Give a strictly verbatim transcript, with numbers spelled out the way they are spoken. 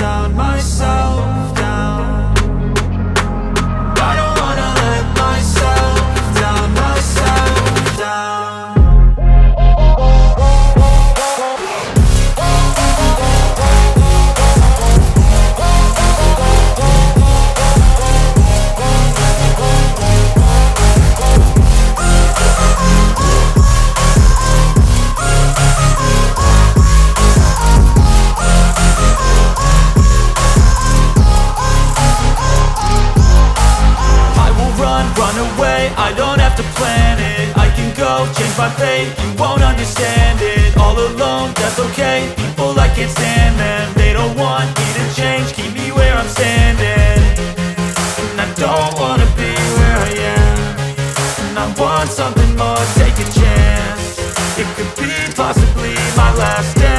down, myself down. I don't wanna let myself down, myself down. I don't have to plan it, I can go change my fate. You won't understand it, all alone, that's okay. People, I can't stand them, they don't want me to change, keep me where I'm standing. And I don't wanna be where I am, and I want something more, take a chance. It could be possibly my last day.